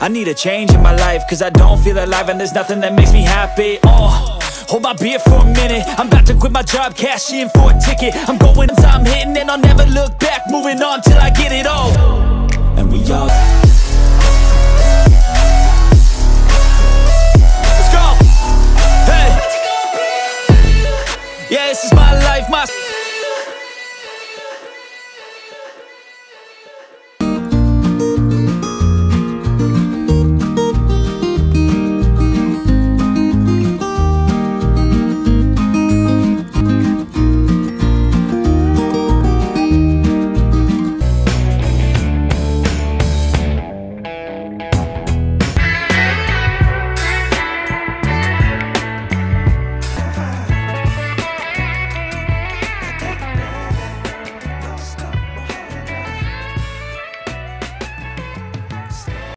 I need a change in my life, cause I don't feel alive and there's nothing that makes me happy. Oh, hold my beer for a minute, I'm about to quit my job, cash in for a ticket. I'm going, I'm hitting, and I'll never look back, moving on till I get it all. And we all